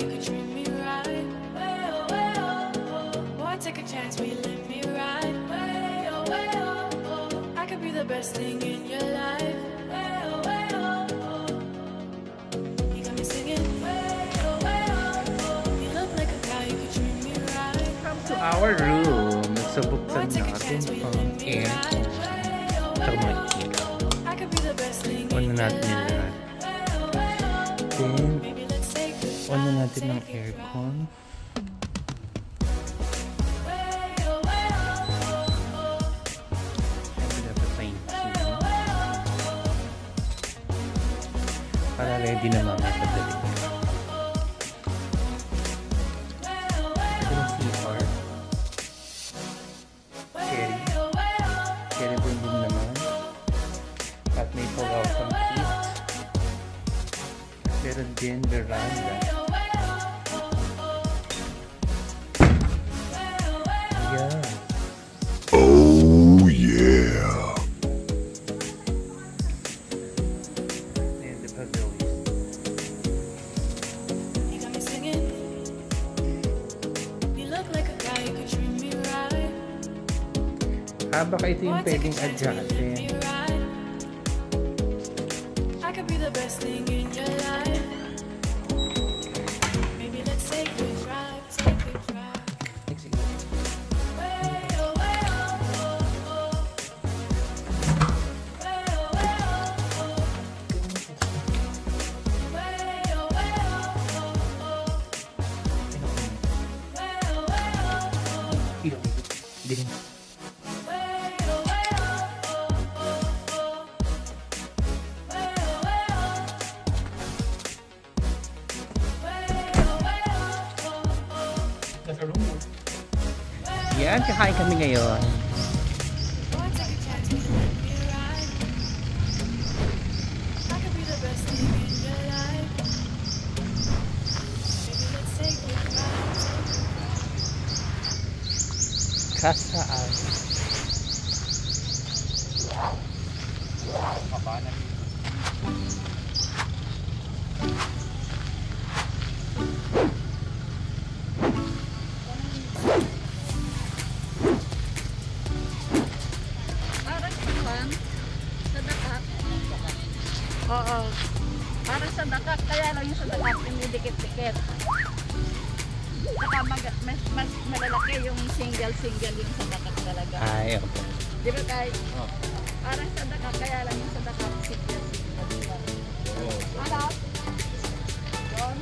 nobody could treat me right. Way-oh, way-oh, oh. Boy, take a chance, will you let me ride? Way-oh, way-oh, oh. I could be the best thing in your life. Way-oh, way-oh, oh. You got me singing. Way-oh, way-oh, oh. You look like a guy, you could treat me right. Come to our room. Nagsabuksan natin ang aircon. Saka mga ilaw. On na natin yung lahat. Then, on na natin ang aircon. Siyempre dapat sa inyo. Para ready na mga kapatid. Meron din veranda. Yeah. Oh yeah. And the pavilion. You got me singing. You look like a guy who could treat me right. Ah, baka ito yung pwedeng adjustin. I could be the best thing in your life. Maybe let's take a drive, take a drive. Way oh, way oh, oh, oh. Way oh, way oh, oh. Way oh, way oh, oh, oh. Way oh, way oh, oh. Didn't. Yan, kakain kami ngayon. Kasaan? Oo. Para sa dakak, kaya lang yung sa dakak yung dikit-dikit. Saka mas malalaki yung single-single yung sa dakak talaga. Ay, okay. Di ba tayo? Oh. Para sa dakak, kaya lang yung sa dakak single-single. Diba? Oh. Harap. Doon.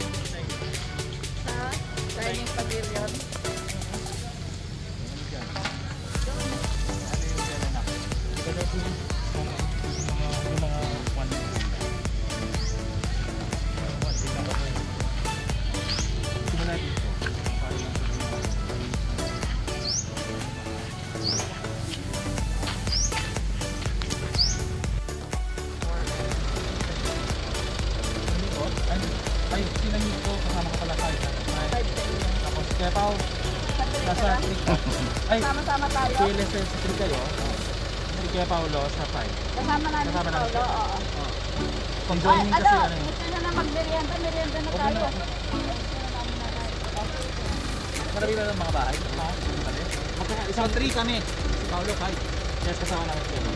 Sa dining pavilion. Doon. Doon. Sama-sama tayo. Sili kayo. Hindi kaya Paolo sa 5. Kasama namin si Paolo, oo. Conjoining kasi ano yun. Gusto na lang mag-merienda, merienda na tayo. Marami ba ng mga bahay? Isang 3 kami. Si Paolo 5. Yes, kasama namin si Paolo.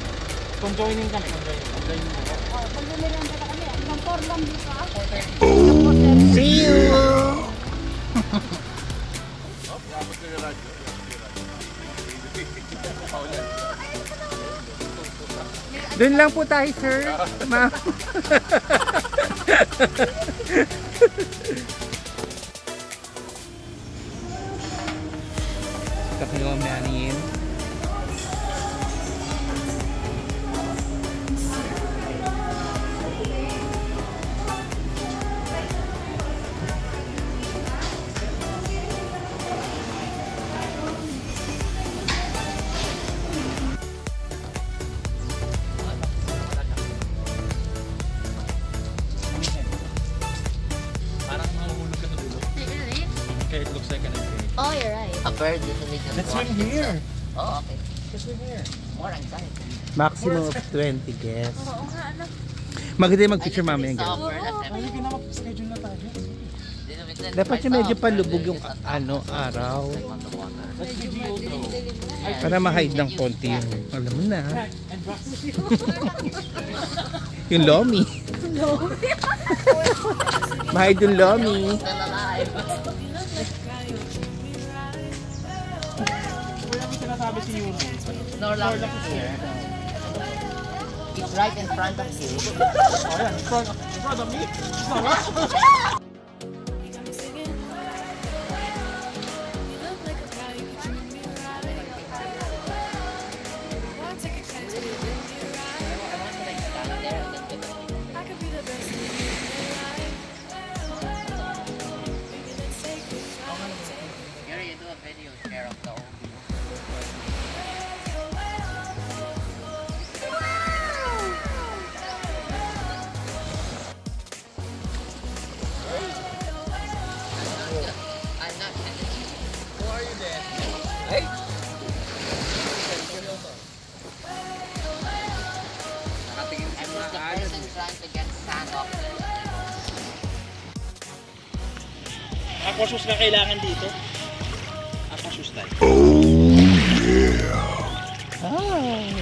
Conjoining kami. Conjoining ako. Oo, mag-merienda na kami. Isang 4 lang dito ako. See you! Dapat na yung radyo. Doon lang po tayo, sir. Ma'am. Kapilong nanin. Oh, you're right. A bird doesn't make them. Let's swim here. Oh, okay. Let's swim here. More anxiety. Maximum of 20 guests. Oo nga, anak. Maganda yung mag-picture mami. Dito na mag-schedule na tayo. Dito na mag Dapat yung medyo palubog yung araw. Para ma-hide ng konti yung, alam mo na. Yung lomi. Ma-hide yung lomi. It's right in front of you. In front of me. Aquasus na kailangan dito. Aquasus tayo. Oh yeah. Ay.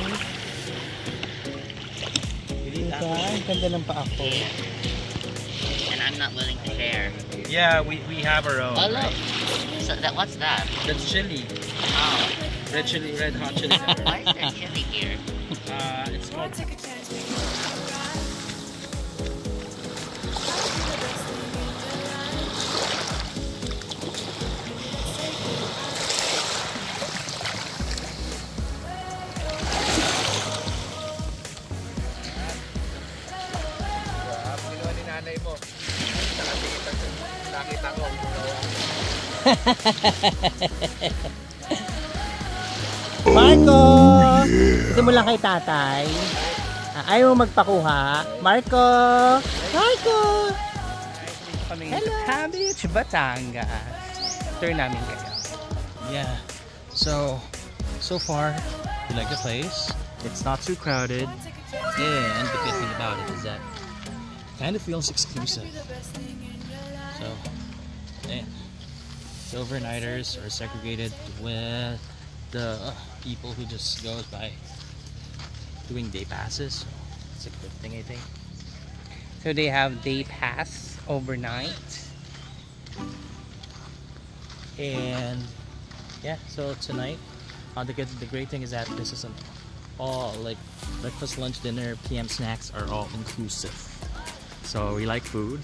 Ang ganda ng paa ko. And I'm not willing to share. Yeah, we have our own. Oh, right? So that, what's that? That's chili. Oh. Red chili, red hot chili. Why is there chili here? It's called... Marco! Gusto mo lang kay tatay? Ayaw mo magpakuha? Marco! Marco! Hello! Cabbage, Batangas. Turn namin kayo. Yeah. So far, we like the place. It's not too crowded. And the good thing about it is that it kind of feels exclusive. So, yeah. The overnighters are segregated with the people who just goes by doing day passes. So it's a good thing, I think. So they have day pass overnight, and yeah. So tonight, the great thing is that this isn't all like breakfast, lunch, dinner, PM snacks are all inclusive. So we like food.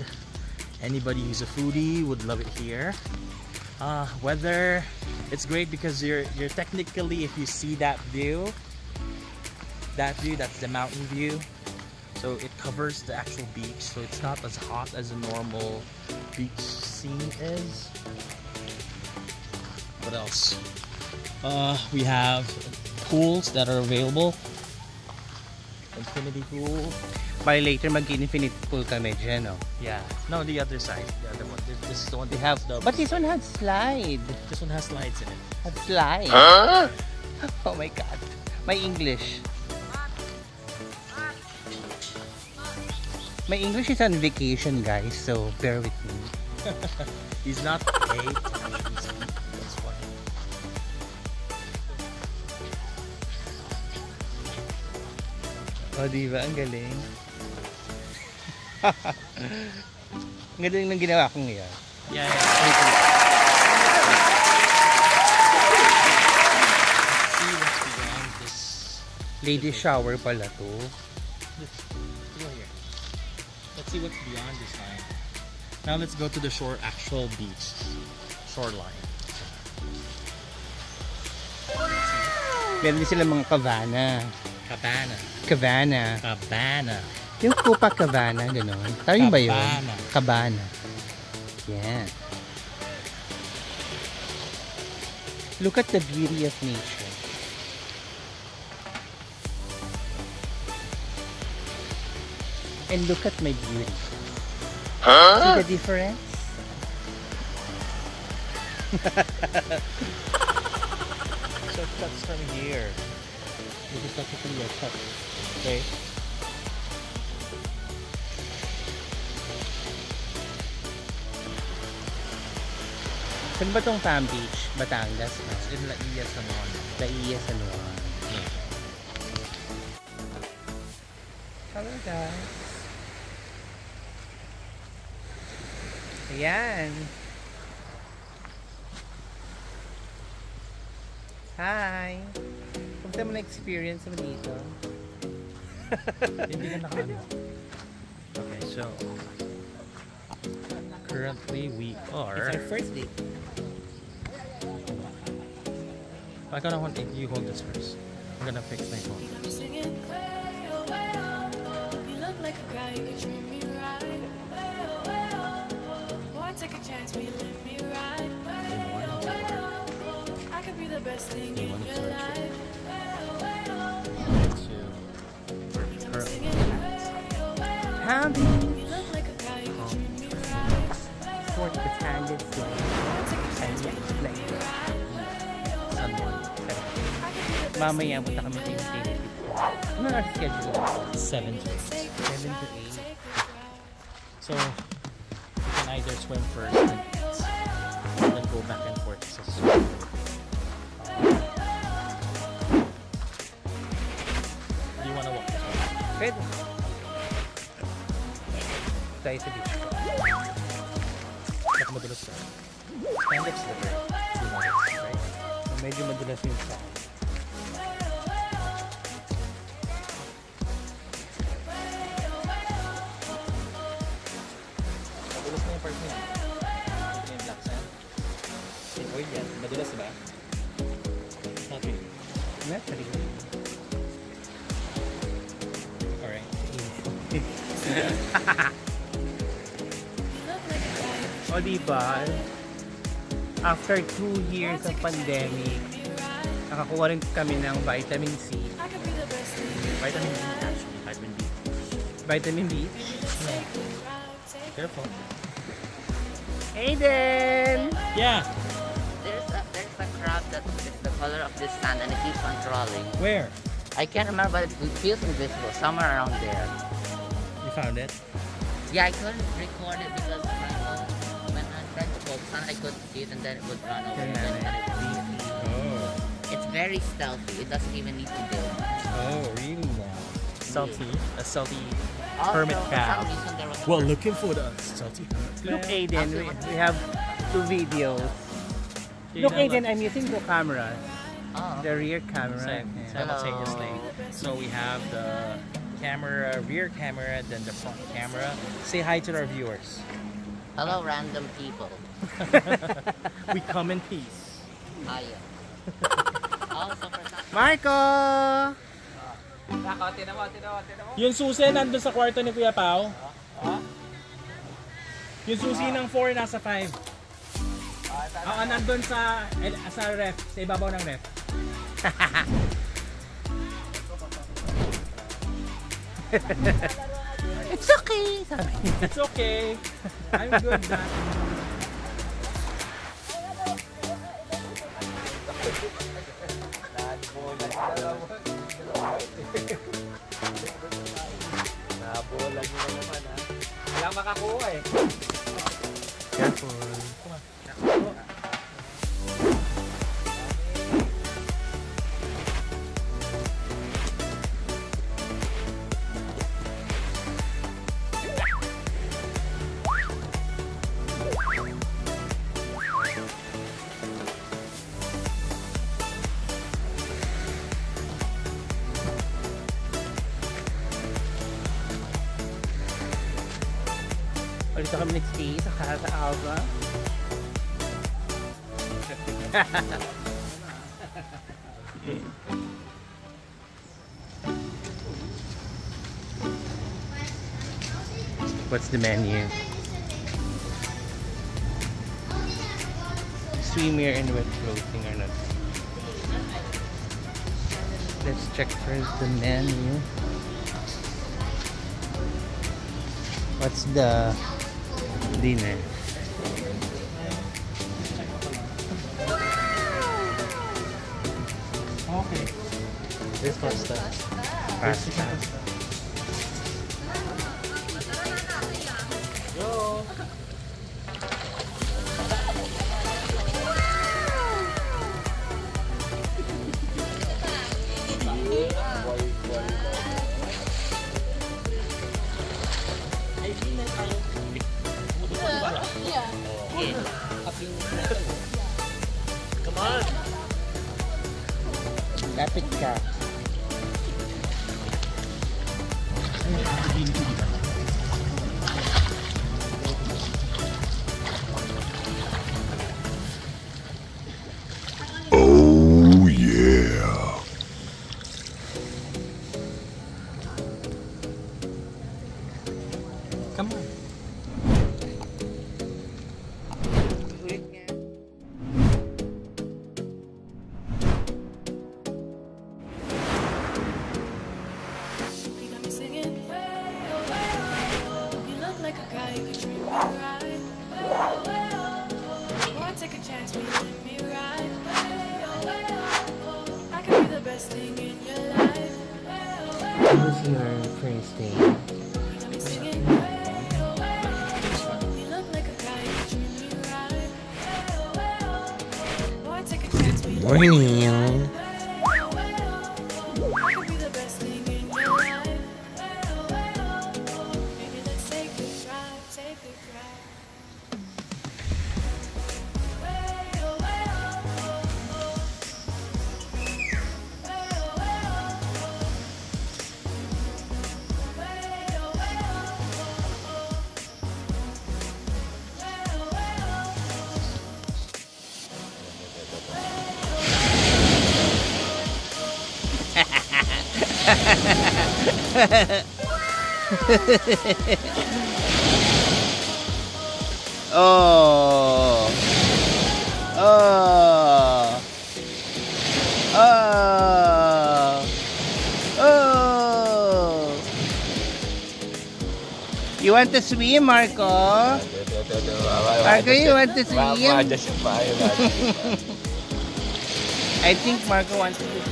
Anybody who's a foodie would love it here. Weather, it's great because you're technically, if you see that view, that's the mountain view, so it covers the actual beach, so it's not as hot as a normal beach scene is. What else? We have pools that are available. Infinity pool. By later, mag-infinite pool kami dyan, no? Yeah. No, the other side. The other one. This is the one they have. But this one has slide. This one has slides in it. Has slide? Huh? Oh my God. My English is on vacation, guys, so bear with me. He's not paid. That's why. Oh, diba? Ang galing. Ang galing ng ginawa ko ngayon. See what's behind this. Lady shower pala to. Let's go here. Let's see what's beyond this line. Now let's go to the shore, actual beach. Shoreline. Meron din silang mga cabana. Yung Copacabana, gano'n. Tawin ba yun? Cabana. Yeah. Look at the beauty of nature. And look at my beauty. Huh? See the difference? So it cuts from here. You just have to put your cup, okay? Saan ba itong Palm Beach, Batangas? It's in Laiya, San Juan. Laiya, San Juan. Yeah. Hello guys. Ayan. Hi. Kumusta mo na-experience mo dito? Hindi ka nakano. Okay, so currently we are... It's our first day. I kind of want if you hold this first. I'm gonna fix my phone. You look like a guy, you could treat me right. Boy, take a chance when you live me right. I could be the best thing in your life. Happy! You look like a guy, you could treat me right. Fort Batangas, and yeah, like San Juan. Mamaya, punta kami sa Infinity. Ano na schedule? 7 to 8. So, you can either swim for 10 minutes and then go back and forth. So, swim. Do you want to walk this way? Pwede. Tayo sa beach. Baka madulas ka. Stand-up slipper. Right? So, medyo madulas yung sand. Madulas na yung part niya. Ito na yung black sand. Yung oil yan. Madulas ba? Not really. Not really. Alright. O diba, after 2 years of pandemic, nakakuha rin kami ng vitamin C. Vitamin D actually, vitamin B. Vitamin B? Yeah. Careful. Aiden! Yeah? There's a crab that is the color of this sand and it keeps on crawling. Where? I can't remember, but it feels invisible, somewhere around there. You found it? Yeah, I couldn't record it because I couldn't see it and then it would run over and oh. It's very stealthy, it doesn't even need to build. Oh, really? Stealthy? Yeah. A stealthy also, hermit crab. Well, looking for the stealthy hermit crab. Look Aiden, we have 2 videos. Look Aiden, I'm using 2 cameras. Oh. The rear camera. Same. Simultaneously. So we have the camera, rear camera, then the front camera. Say hi to our viewers. Hello random people. We come in peace. Ah, yeah. Also, Marco! Tinan mo. Yung susi nandun sa kwarto ni Kuya Pao. Yung susi ng 4 nasa 5. Oo, nandun sa ref. Sa ibabaw ng ref. It's okay! It's okay! I'm good na. Nabola nyo na naman ha. Walang makakuha eh. Careful. Dito kami nag-stay sa Casa Alba. What's the menu? Swimwear and wet clothing are not. Let's check first the menu. What's the dinner? Okay. This pasta. Pasta. Yo. malapit ka. Come on. You got me singing, oh, oh, oh. You look like a guy who could treat me right. Oh, oh, oh, oh. Boy, take a chance, but you let me ride. Oh, oh, oh. I could be the best thing in your life. Oh, oh, oh. Who's your friend's name? You got me singing. Morning. Oh. Oh. Oh. Oh. You want to swim, Marco? Marco, you want to swim? I think Marco wants to swim.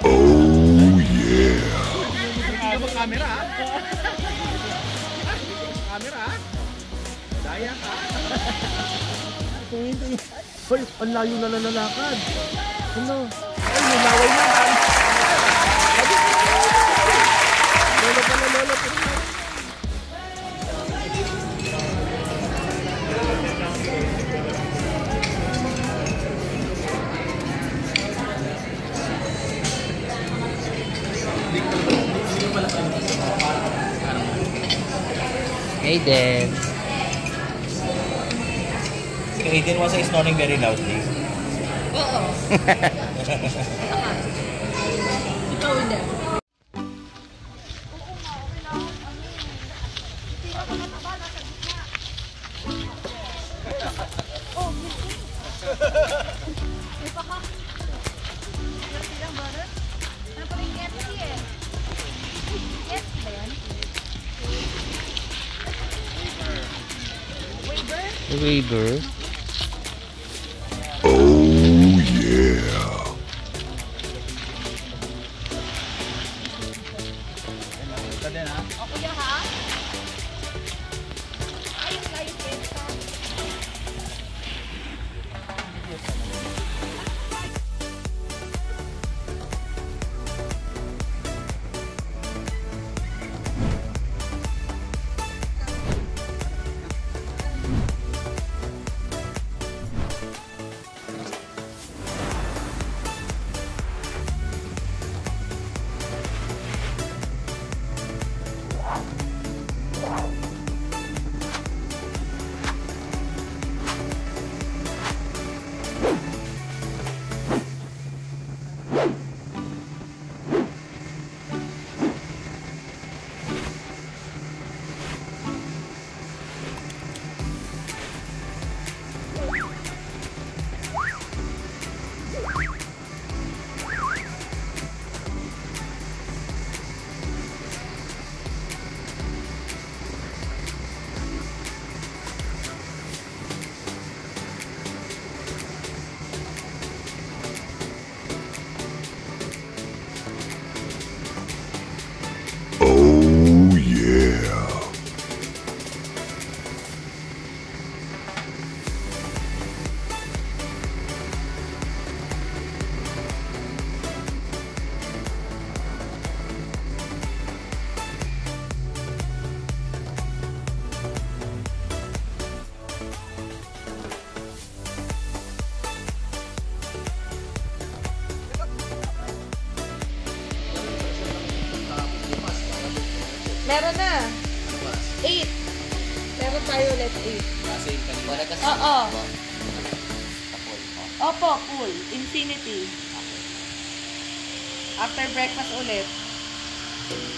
Oh yeah. Aiden. Aiden was snoring very loudly. Oo. Ikaw din. Waver. Oh yeah. Meron na. 8. Meron tayo ulit 8. Same kanina. Oo. Opo, full. Infinity. After breakfast ulit.